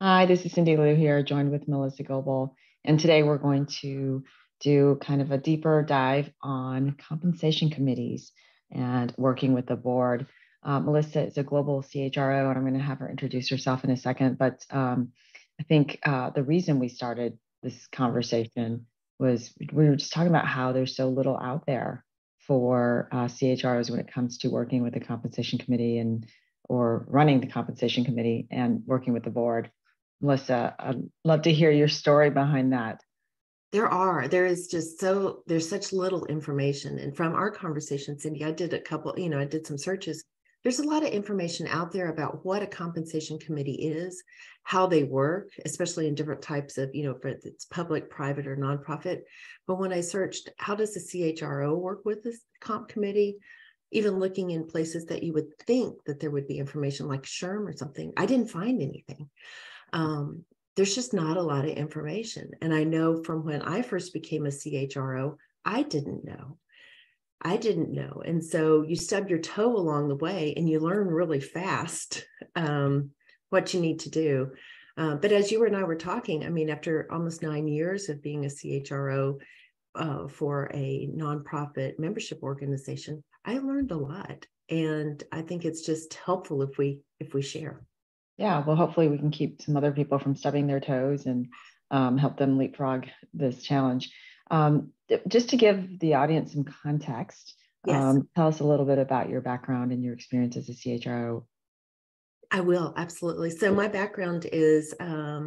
Hi, this is Cindy Lu here, joined with Melissa Goebel. And today we're going to do kind of a deeper dive on compensation committees and working with the board. Melissa is a global CHRO, and I'm going to have her introduce herself in a second. But I think the reason we started this conversation was we were just talking about how there's so little out there for CHROs when it comes to working with the compensation committee and or running the compensation committee and working with the board. Melissa, I'd love to hear your story behind that. There's such little information. And from our conversation, Cindy, I did some searches. There's a lot of information out there about what a compensation committee is, how they work, especially in different types of, for it's public, private, or nonprofit. But when I searched, how does the CHRO work with this comp committee? Even looking in places that you would think that there would be information like SHRM or something, I didn't find anything. There's just not a lot of information. And I know from when I first became a CHRO, I didn't know. And so you stub your toe along the way and you learn really fast what you need to do. But as you and I were talking, after almost 9 years of being a CHRO for a nonprofit membership organization, I learned a lot. And I think it's just helpful if we share. Yeah, well, hopefully we can keep some other people from stubbing their toes and help them leapfrog this challenge. Just to give the audience some context, yes. Tell us a little bit about your background and your experience as a CHRO. I will, absolutely. So my background is I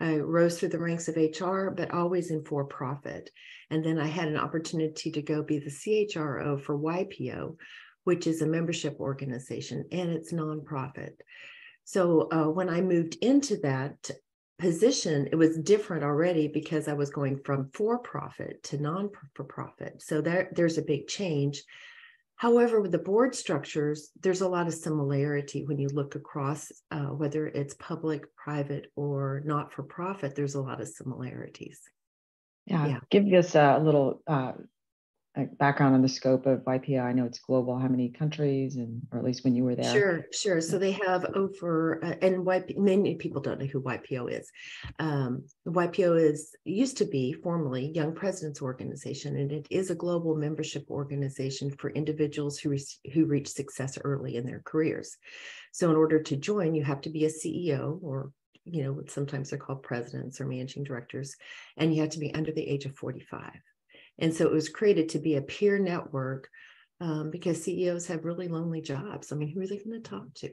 rose through the ranks of HR, but always in for-profit. And then I had an opportunity to go be the CHRO for YPO, which is a membership organization, and it's nonprofit. So when I moved into that position, it was different already because I was going from for-profit to non-for-profit. So there's a big change. However, with the board structures, there's a lot of similarity when you look across, whether it's public, private, or not-for-profit, there's a lot of similarities. Yeah. Give us a little background on the scope of YPO. I know it's global. How many countries, or at least when you were there? Sure. So they have many people don't know who YPO is. YPO used to be formerly Young Presidents Organization, and it is a global membership organization for individuals who reach success early in their careers. So in order to join, you have to be a CEO or sometimes they're called presidents or managing directors, and you have to be under the age of 45. And so it was created to be a peer network because CEOs have really lonely jobs. Who are they going to talk to?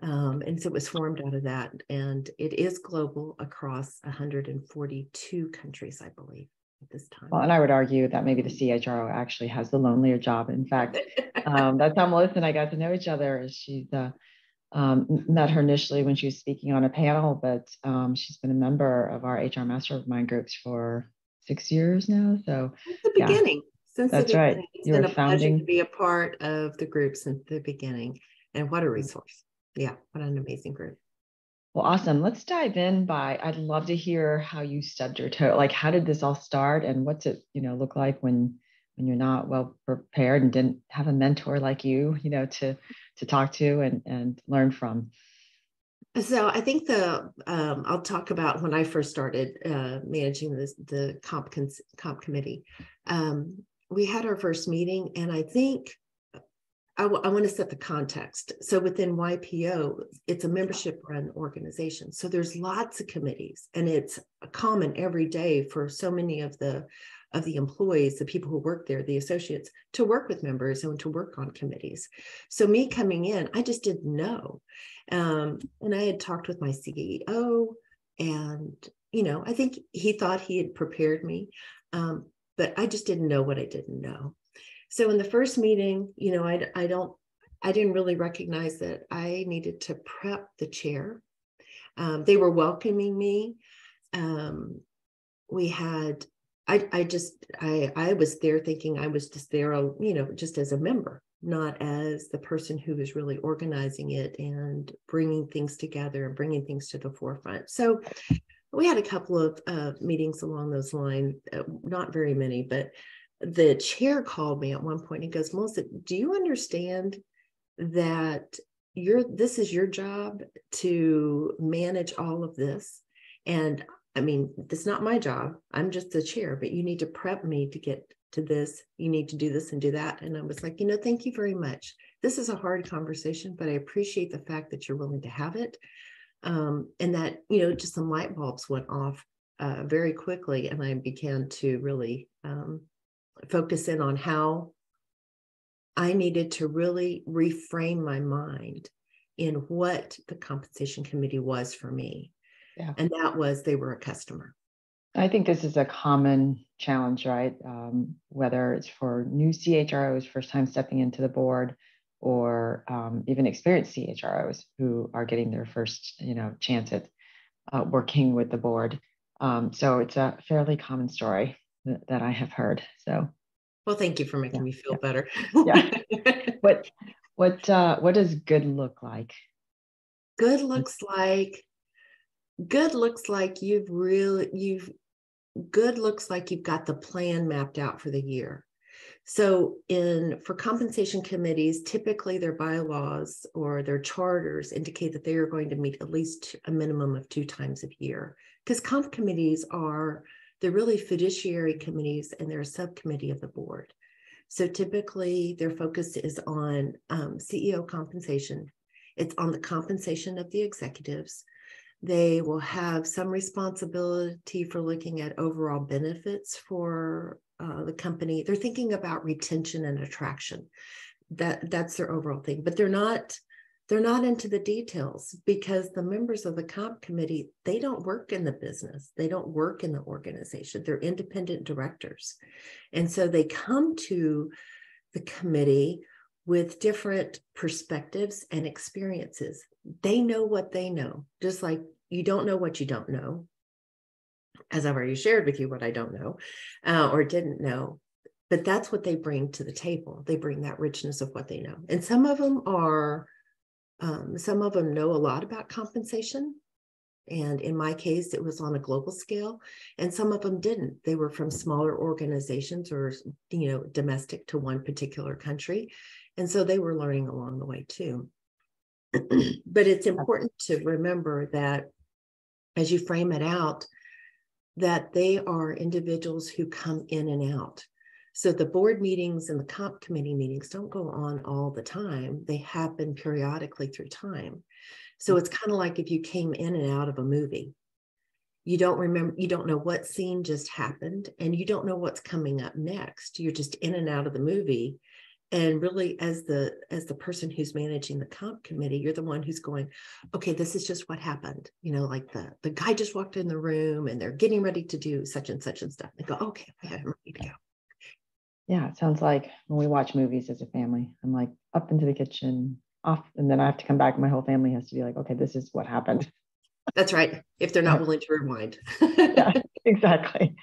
And so it was formed out of that. And it is global across 142 countries, I believe, at this time. Well, and I would argue that maybe the CHRO actually has the lonelier job. In fact, that's how Melissa and I got to know each other. She met her initially when she was speaking on a panel, but she's been a member of our HR mastermind groups for 6 years now. So since the beginning. Right. It's been a pleasure to be a part of the group since the beginning. And what a resource. Yeah, what an amazing group. Well, awesome. Let's dive in I'd love to hear how you stubbed your toe. Like, how did this all start, and what's it, look like when you're not well prepared and didn't have a mentor like you, to talk to and learn from? So I think I'll talk about when I first started managing the comp committee. We had our first meeting, and I think I want to set the context. So within YPO, it's a membership-run organization. So there's lots of committees, and it's common every day for so many of the employees, the people who work there, the associates, to work with members and to work on committees. So me coming in, I just didn't know. And I had talked with my CEO, and, I think he thought he had prepared me, but I just didn't know what I didn't know. So in the first meeting, I didn't really recognize that I needed to prep the chair. They were welcoming me. I was there thinking I was just there, just as a member, not as the person who was really organizing it and bringing things together and bringing things to the forefront. So we had a couple of meetings along those lines, not very many, but the chair called me at one point and goes, "Melissa, do you understand that this is your job to manage all of this. And I mean, it's not my job. I'm just the chair, but you need to prep me to get to this. You need to do this and do that. And I was like, you know, thank you very much. This is a hard conversation, but I appreciate the fact that you're willing to have it. And that, you know, just some light bulbs went off very quickly. And I began to really focus in on how I needed to really reframe my mind in what the compensation committee was for me. Yeah. And that was, they were a customer. I think this is a common challenge, right? Whether it's for new CHROs, first time stepping into the board, or even experienced CHROs who are getting their first, you know, chance at working with the board. So it's a fairly common story that I have heard. So, well, thank you for making me feel better. What does good look like? Good looks like you've got the plan mapped out for the year. So for compensation committees, typically their bylaws or their charters indicate that they are going to meet at least a minimum of 2 times a year, because comp committees are, they're really fiduciary committees, and they're a subcommittee of the board. So typically their focus is on CEO compensation. It's on the compensation of the executives. They will have some responsibility for looking at overall benefits for the company. They're thinking about retention and attraction. That's their overall thing, but they're not into the details, because the members of the comp committee, they don't work in the business. They don't work in the organization. They're independent directors. And so they come to the committee with different perspectives and experiences. They know what they know, just like you don't know what you don't know. As I've already shared with you what I don't know or didn't know, but that's what they bring to the table. They bring that richness of what they know. And some of them know a lot about compensation. And in my case, it was on a global scale, and some of them didn't. They were from smaller organizations, or, you know, domestic to one particular country. And so they were learning along the way too. But it's important to remember that as you frame it out, that they are individuals who come in and out. So the board meetings and the comp committee meetings don't go on all the time. They happen periodically through time. So it's kind of like if you came in and out of a movie, you don't know what scene just happened, and you don't know what's coming up next. You're just in and out of the movie. And really, as the person who's managing the comp committee, you're the one who's going, okay, this is just what happened. You know, like the guy just walked in the room and they're getting ready to do such and such and stuff. They go, okay, I'm ready to go. Yeah, it sounds like when we watch movies as a family, I'm like up into the kitchen, off, and then I have to come back. My whole family has to be like, okay, this is what happened. That's right. If they're not willing to rewind. Yeah, exactly.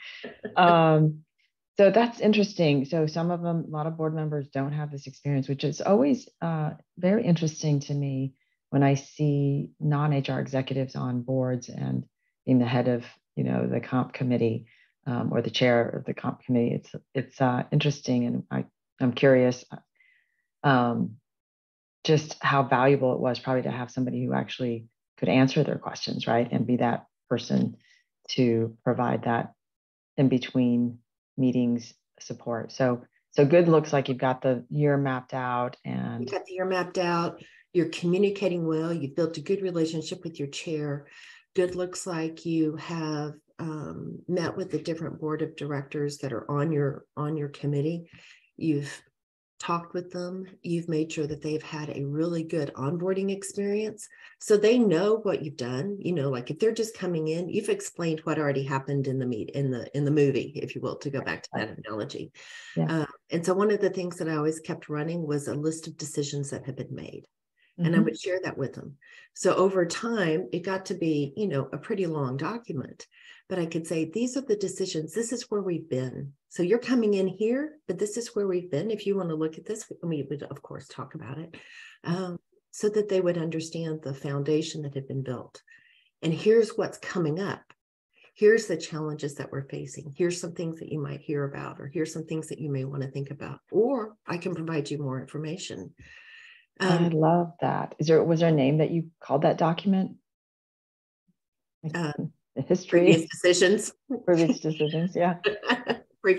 So that's interesting. So some of them, a lot of board members don't have this experience, which is always very interesting to me when I see non-HR executives on boards and being the head of, you know, the comp committee or the chair of the comp committee. It's interesting, and I'm curious just how valuable it was probably to have somebody who actually could answer their questions, right, and be that person to provide that in between meetings support. So good looks like you've got the year mapped out, and you've got the year mapped out, you're communicating well, you've built a good relationship with your chair. Good looks like you have met with the different board of directors that are on your committee. You've talked with them, you've made sure that they've had a really good onboarding experience. So they know what you've done. You know, like if they're just coming in, you've explained what already happened in the in the movie, if you will, to go back to that analogy. Yeah. And so one of the things that I always kept running was a list of decisions that had been made. Mm-hmm. And I would share that with them. So over time, it got to be, you know, a pretty long document, but I could say, these are the decisions. This is where we've been. So you're coming in here, but this is where we've been. If you want to look at this, we would, of course, talk about it so that they would understand the foundation that had been built. And here's what's coming up. Here's the challenges that we're facing. Here's some things that you might hear about, or here's some things that you may want to think about, or I can provide you more information. I love that. Was there a name that you called that document? History. Previous decisions. Yeah.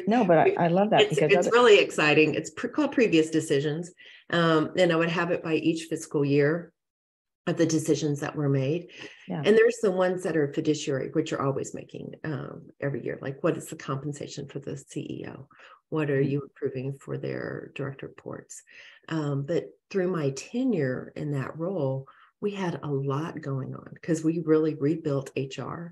No, but I love that. It's really exciting. It's called Previous Decisions. And I would have it by each fiscal year of the decisions that were made. Yeah. And there's the ones that are fiduciary, which you're always making every year. Like, what is the compensation for the CEO? What are you approving for their direct reports? But through my tenure in that role, we had a lot going on because we really rebuilt HR.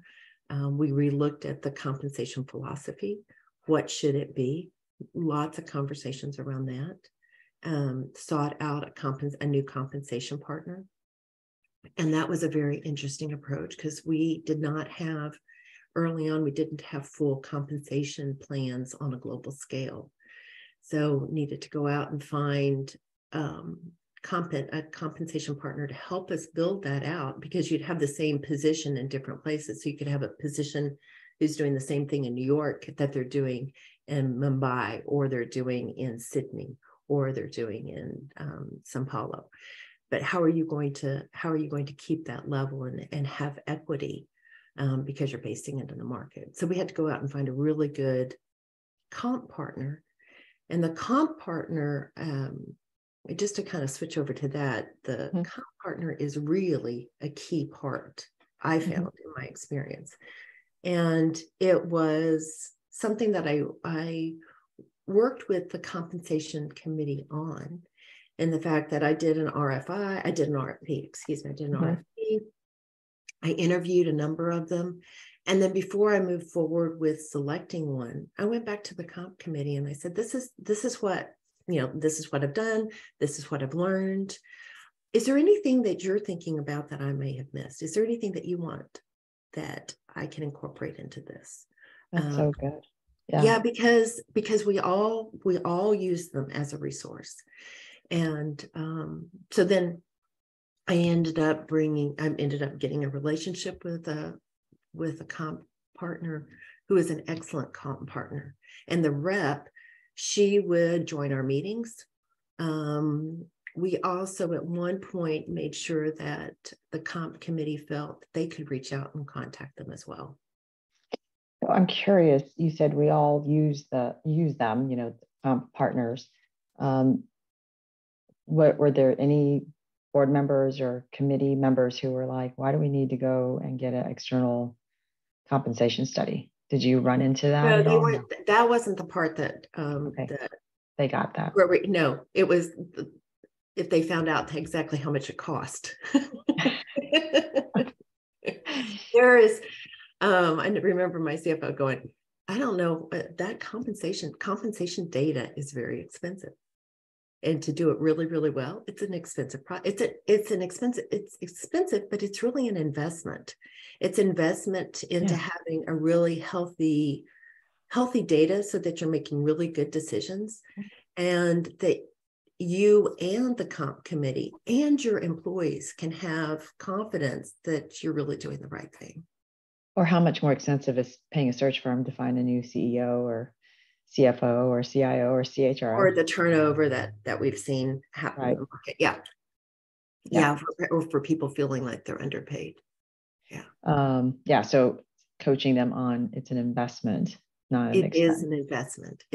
We relooked at the compensation philosophy. What should it be? Lots of conversations around that. Sought out a new compensation partner. And that was a very interesting approach because early on, we didn't have full compensation plans on a global scale. So needed to go out and find a compensation partner to help us build that out, because you'd have the same position in different places. So you could have a position who's doing the same thing in New York that they're doing in Mumbai, or they're doing in Sydney, or they're doing in Sao Paulo. But how are you going to keep that level and have equity because you're basing it in the market? So we had to go out and find a really good comp partner. And the comp partner, just to kind of switch over to that, the mm-hmm. comp partner is really a key part, I found, mm-hmm. in my experience. And it was something that I worked with the compensation committee on. And the fact that I did an RFP. Mm-hmm. RFP. I interviewed a number of them. And then before I moved forward with selecting one, I went back to the comp committee and I said, this is what I've done. This is what I've learned. Is there anything that you're thinking about that I may have missed? Is there anything that you want that I can incorporate into this? That's so good. Yeah, because we all use them as a resource. And so then I ended up getting a relationship with a comp partner who is an excellent comp partner. And the rep, she would join our meetings. We also at one point made sure that the comp committee felt they could reach out and contact them as well. So I'm curious, you said we all use them, partners. Were there any board members or committee members who were like, why do we need to go and get an external compensation study? Did you run into that? No, they weren't. That wasn't the part that that they got that. No, it was if they found out exactly how much it cost. There is, I remember my CFO going, I don't know, that compensation data is very expensive. And to do it really, really well, it's an expensive expensive, but it's really an investment. It's investment into having a really healthy data so that you're making really good decisions, and that you and the comp committee and your employees can have confidence that you're really doing the right thing. Or how much more expensive is paying a search firm to find a new CEO or CFO or CIO or CHRO, or the turnover that we've seen happen in the market. For people feeling like they're underpaid. So coaching them on, it's an investment, not an expense. It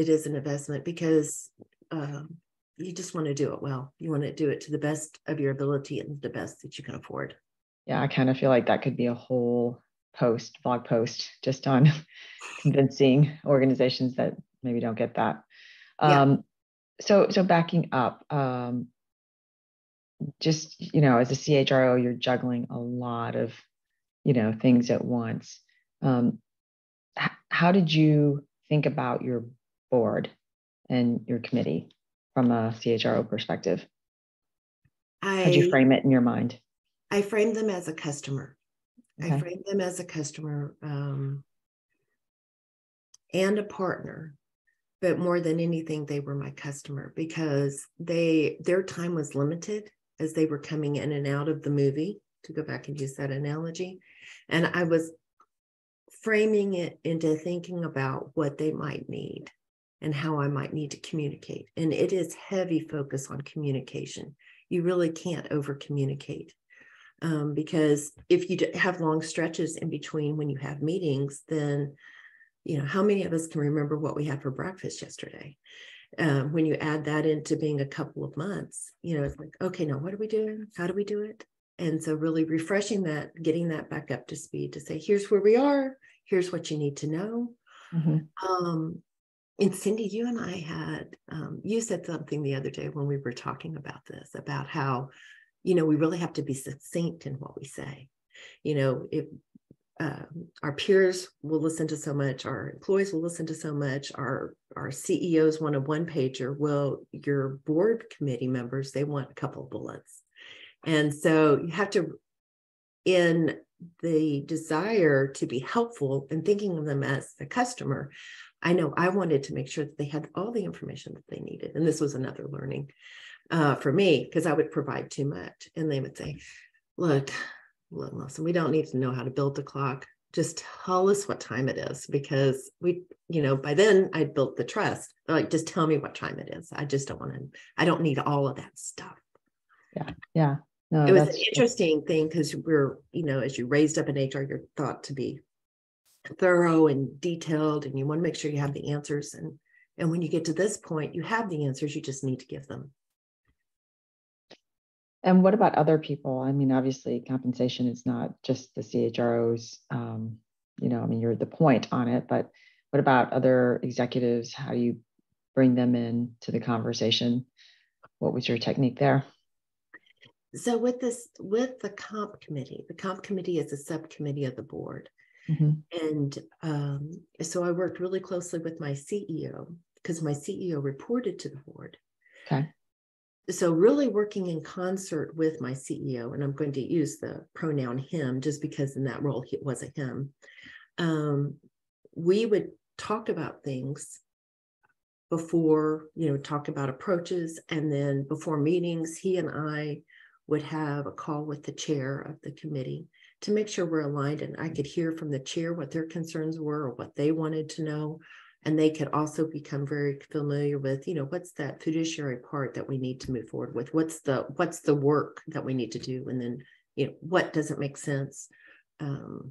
is an investment because you just want to do it well. You want to do it to the best of your ability and the best that you can afford. Yeah, I kind of feel like that could be a whole blog post just on convincing organizations that maybe don't get that. So backing up, as a CHRO, you're juggling a lot of, things at once. How did you think about your board and your committee from a CHRO perspective? How'd you frame it in your mind? I framed them as a customer. Okay. I framed them as a customer and a partner, but more than anything, they were my customer because their time was limited as they were coming in and out of the movie, to go back and use that analogy. And I was framing it into thinking about what they might need and how I might need to communicate. And it is heavy focus on communication. you really can't over communicate. Because if you have long stretches in between when you have meetings, then, you know, how many of us can remember what we had for breakfast yesterday? When you add that into being a couple of months, you know, it's like, okay, now what are we doing? How do we do it? And so really refreshing that, getting that back up to speed to say, here's where we are. Here's what you need to know. Mm-hmm. And Cindy, you and I had, you said something the other day when we were talking about this, about how, you know, we really have to be succinct in what we say. You know, if our peers will listen to so much, our employees will listen to so much, our CEOs want a one-pager. Well, your board committee members, they want a couple of bullets. And so you have to, in the desire to be helpful and thinking of them as the customer, I know I wanted to make sure that they had all the information that they needed. And this was another learning for me, because I would provide too much. And they would say, look, Melissa, we don't need to know how to build the clock. Just tell us what time it is, because we, you know, by then I built the trust. They're like, just tell me what time it is. I just don't want to, I don't need all of that stuff. Yeah. Yeah. No, it was an interesting thing, because we're, you know, as you raised up in HR, you're thought to be thorough and detailed, and you want to make sure you have the answers. And when you get to this point, you have the answers, you just need to give them. And what about other people? I mean, obviously compensation is not just the CHROs, you know, I mean, you're the point on it, but what about other executives? How do you bring them in to the conversation? What was your technique there? So with this, with the comp committee is a subcommittee of the board. Mm-hmm. And so I worked really closely with my CEO, because my CEO reported to the board. Okay. So really working in concert with my CEO, and I'm going to use the pronoun him just because in that role, it was a him. We would talk about things before, you know, talk about approaches. And then before meetings, he and I would have a call with the chair of the committee to make sure we're aligned. And I could hear from the chair what their concerns were or what they wanted to know. And they could also become very familiar with, you know, what's that fiduciary part that we need to move forward with? What's the work that we need to do? And then, you know, what doesn't make sense? And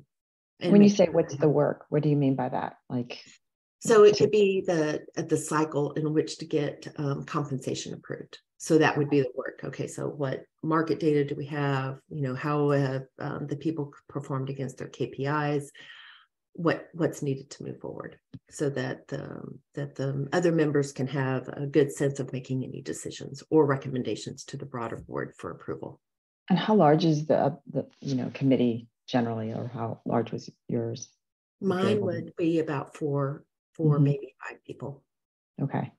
when you say what's the work, what do you mean by that? Like, so it could be the cycle in which to get compensation approved. So that would be the work. Okay, so what market data do we have? You know, how have the people performed against their KPIs? What's needed to move forward so that the other members can have a good sense of making any decisions or recommendations to the broader board for approval. And how large is the you know, committee generally, or how large was yours? Mine would be about four, mm-hmm. maybe five people. Okay.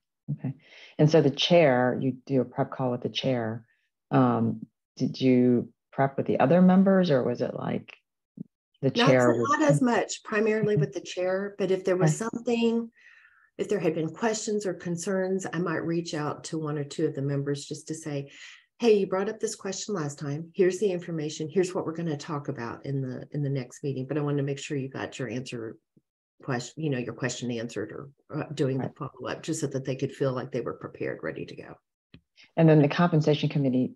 And so the chair, you do a prep call with the chair. Did you prep with the other members, or was it like the chair? Not as much, primarily with the chair, but if there was something, if there had been questions or concerns, I might reach out to one or two of the members just to say, hey, you brought up this question last time. Here's the information. Here's what we're going to talk about in the next meeting, but I want to make sure you got your answer question, you know, your question answered, or doing the follow-up, just so that they could feel like they were prepared, ready to go. And then the compensation committee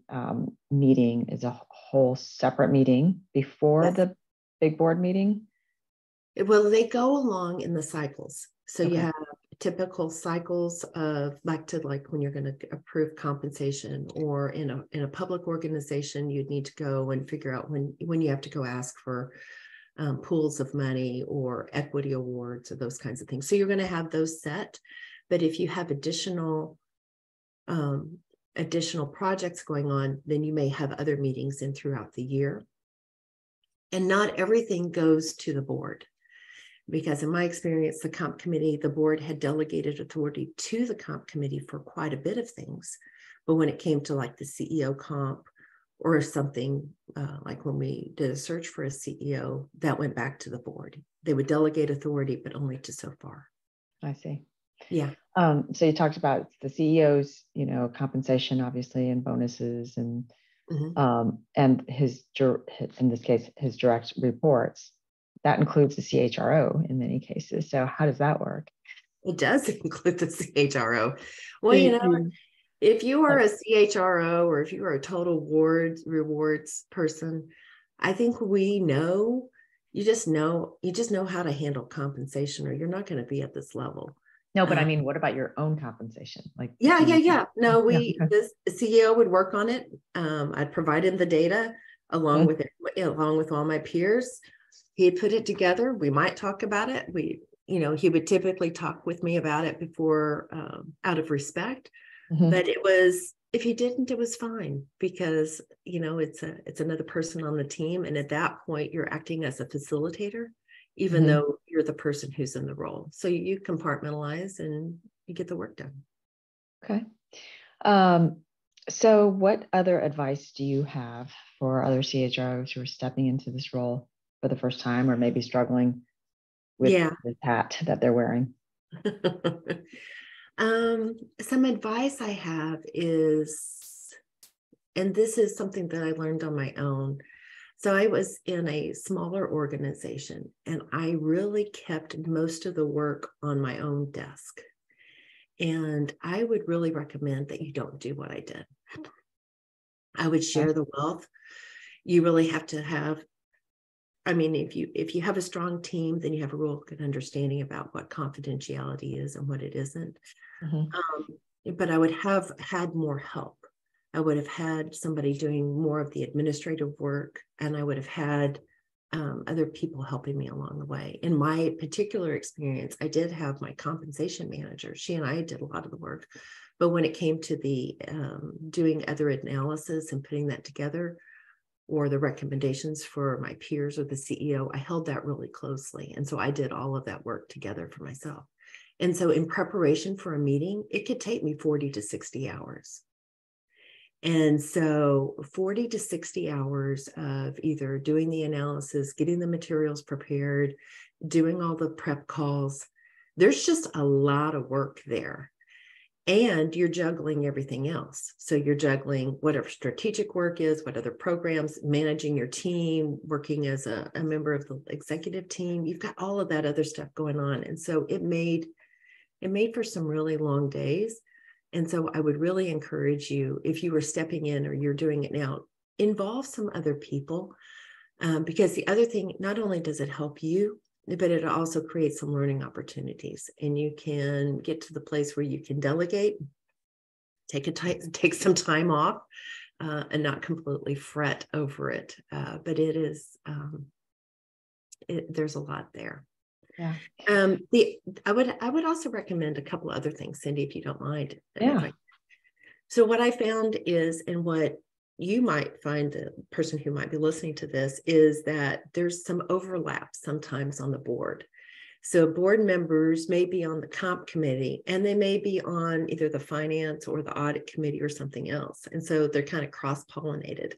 meeting is a whole separate meeting before the big board meeting? Well, they go along in the cycles. So you have typical cycles of like when you're going to approve compensation, or in a public organization, you'd need to go and figure out when you have to go ask for pools of money or equity awards or those kinds of things. So you're going to have those set, but if you have additional projects going on, then you may have other meetings in throughout the year. And not everything goes to the board, because in my experience, the comp committee, the board had delegated authority to the comp committee for quite a bit of things. But when it came to like the CEO comp, or something like when we did a search for a CEO, that went back to the board. They would delegate authority, but only to so far. I see. Yeah. So you talked about the CEO's, you know, compensation, obviously, and bonuses, and mm-hmm. And his, in this case, his direct reports. That includes the CHRO in many cases. So how does that work? It does include the CHRO. Well, you know. If you are a CHRO or if you are a total rewards person, I think we know, you just know how to handle compensation, or you're not going to be at this level. No, but I mean, what about your own compensation? Like, yeah. No, this CEO would work on it. I'd provide him the data along with all my peers. He'd put it together. We might talk about it. He would typically talk with me about it before, out of respect. Mm-hmm. But if he didn't, it was fine, because, it's another person on the team. And at that point, you're acting as a facilitator, even mm-hmm. though you're the person who's in the role. So you compartmentalize and you get the work done. Okay. So what other advice do you have for other CHROs who are stepping into this role for the first time, or maybe struggling with the hat that they're wearing? Some advice I have is, and this is something that I learned on my own. So I was in a smaller organization, and I really kept most of the work on my own desk. And I would really recommend that you don't do what I did. I would share the wealth. You really have to have, if you have a strong team, then you have a real good understanding about what confidentiality is and what it isn't. Mm-hmm. But I would have had more help. I would have had somebody doing more of the administrative work, and I would have had other people helping me along the way. In my particular experience, I did have my compensation manager. She and I did a lot of the work, but when it came to the doing other analysis and putting that together, or the recommendations for my peers or the CEO, I held that really closely. And so I did all of that work together for myself. And so in preparation for a meeting, it could take me 40 to 60 hours. And so 40 to 60 hours of either doing the analysis, getting the materials prepared, doing all the prep calls, there's just a lot of work there. And you're juggling everything else. So you're juggling whatever strategic work is, what other programs, managing your team, working as a member of the executive team. You've got all of that other stuff going on. And so it made for some really long days. And so I would really encourage you, if you were stepping in or you're doing it now, involve some other people. Because the other thing, not only does it help you, but it also creates some learning opportunities, and you can get to the place where you can delegate, take some time off, and not completely fret over it. But it is, there's a lot there. Yeah. I would also recommend a couple other things, Cindy, if you don't mind. Yeah. So what I found is, and what you might find, the person who might be listening to this, is that there's some overlap sometimes on the board. So board members may be on the comp committee, and they may be on either the finance or the audit committee or something else. And so they're kind of cross-pollinated.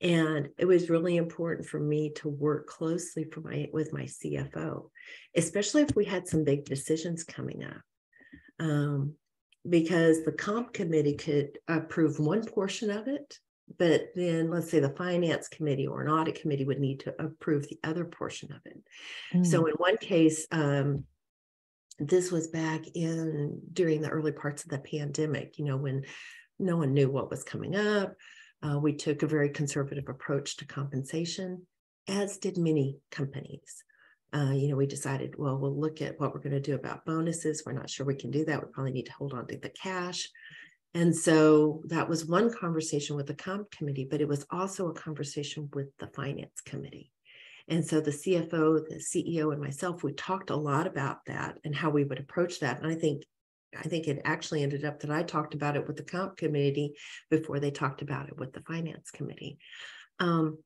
And it was really important for me to work closely with my CFO, especially if we had some big decisions coming up. Because the comp committee could approve one portion of it, but then let's say the finance committee or an audit committee would need to approve the other portion of it. Mm. So in one case, this was back during the early parts of the pandemic, when no one knew what was coming up. We took a very conservative approach to compensation, as did many companies. We decided, well, we'll look at what we're going to do about bonuses. We're not sure we can do that. We probably need to hold on to the cash. And so that was one conversation with the comp committee, but it was also a conversation with the finance committee. And so the CFO, the CEO, and myself, we talked a lot about that and how we would approach that. And I think it actually ended up that I talked about it with the comp committee before they talked about it with the finance committee. And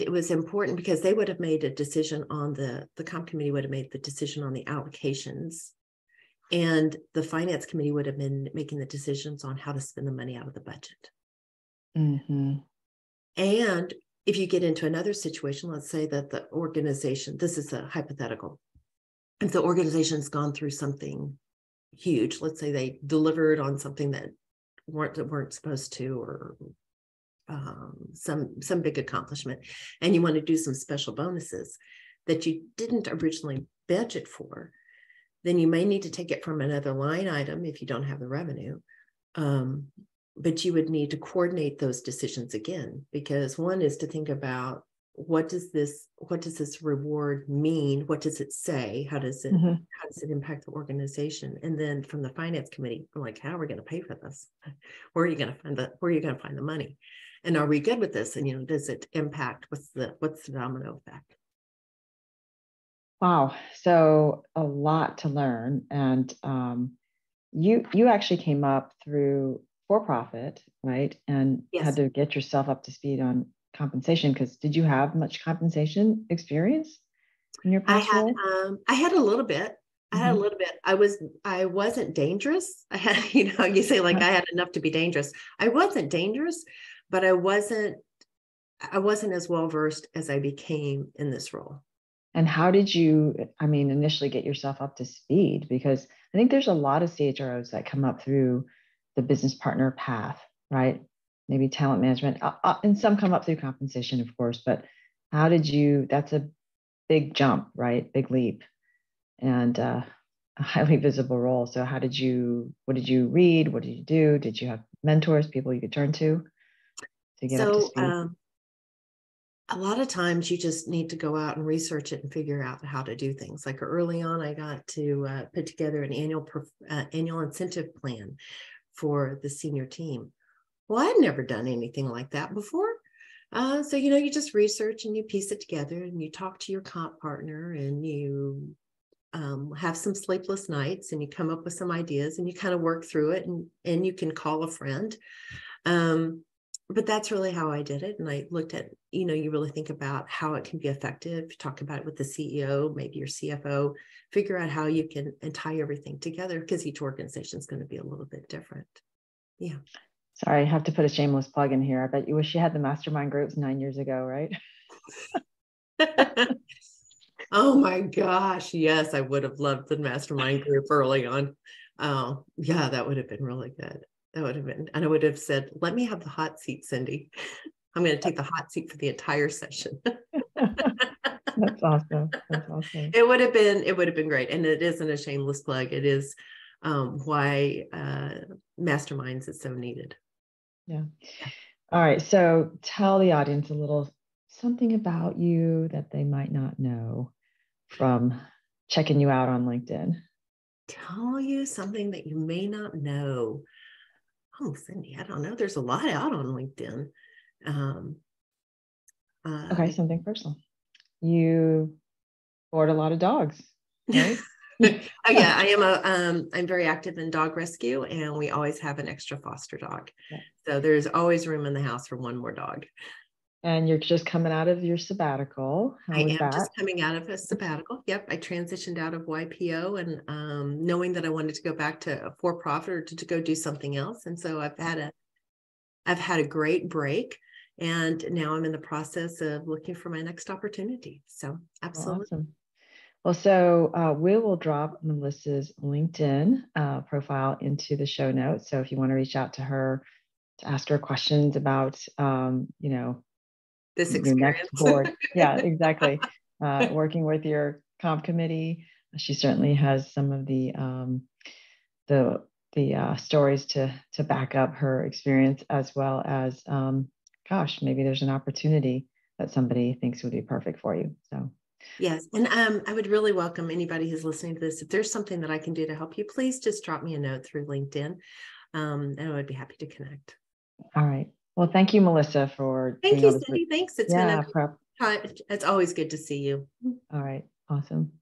it was important because they would have made a decision on the comp committee would have made the decision on the allocations, and the finance committee would have been making the decisions on how to spend the money out of the budget. Mm-hmm. And if you get into another situation, let's say that the organization, this is a hypothetical, if the organization's gone through something huge, let's say they delivered on something that weren't supposed to, or some big accomplishment, and you want to do some special bonuses that you didn't originally budget for, then you may need to take it from another line item if you don't have the revenue, But you would need to coordinate those decisions again, because one is to think about what does this reward mean? What does it say? How does it impact the organization? And then from the finance committee, I'm like, how are we going to pay for this? Where are you going to find the money? And are we good with this? And, you know, does it impact? What's the domino effect? Wow. So a lot to learn. And you actually came up through for-profit, right? And yes, had to get yourself up to speed on compensation, because did you have much compensation experience in your past? I had a little bit. I wasn't dangerous. I had, you know, you say like I had enough to be dangerous. I wasn't dangerous, but I wasn't as well versed as I became in this role. And how did you, initially get yourself up to speed? Because I think there's a lot of CHROs that come up through the business partner path, right? Maybe talent management, and some come up through compensation, of course, but how did you, that's a big jump, right? Big leap, and a highly visible role. So how did you, what did you read? What did you do? Did you have mentors, people you could turn to get up to speed? A lot of times you just need to go out and research it and figure out how to do things. Like early on, I got to put together an annual incentive plan for the senior team. Well, I'd never done anything like that before. So, you know, you just research and you piece it together and you talk to your comp partner and you have some sleepless nights and you come up with some ideas and you kind of work through it, and you can call a friend. But that's really how I did it. And I looked at, you know, you really think about how it can be effective, talk about it with the CEO, maybe your CFO, figure out how you can and tie everything together, because each organization is going to be a little bit different. Yeah. Sorry, I have to put a shameless plug in here. I bet you wish you had the mastermind groups 9 years ago, right? Oh my gosh. Yes, I would have loved the mastermind group early on. Oh, yeah, that would have been really good. That would have been, and I would have said, let me have the hot seat, Cindy. I'm going to take the hot seat for the entire session. That's awesome. That's awesome. It would have been great. And it isn't a shameless plug. It is why masterminds is so needed. Yeah. All right. So tell the audience a little something about you that they might not know from checking you out on LinkedIn. Tell you something that you may not know. Oh, Cindy, I don't know. There's a lot out on LinkedIn. Okay, something personal. You board a lot of dogs, right? Yeah, I'm very active in dog rescue, and we always have an extra foster dog. Okay. So there's always room in the house for one more dog. And you're just coming out of your sabbatical. I am just coming out of a sabbatical. Yep. I transitioned out of YPO and knowing that I wanted to go back to a for-profit or to go do something else. And so I've had a great break, and now I'm in the process of looking for my next opportunity. So absolutely. Awesome. Well, so we will drop Melissa's LinkedIn profile into the show notes. So if you want to reach out to her to ask her questions about, you know, this experience. Yeah, exactly. Working with your comp committee, she certainly has some of the stories to back up her experience, as well as, gosh, maybe there's an opportunity that somebody thinks would be perfect for you. So yes, and I would really welcome anybody who's listening to this. If there's something that I can do to help you, please just drop me a note through LinkedIn, and I would be happy to connect. All right. Well, thank you, Melissa, for. Thank you, Cindy. Thanks. It's always good to see you. All right. Awesome.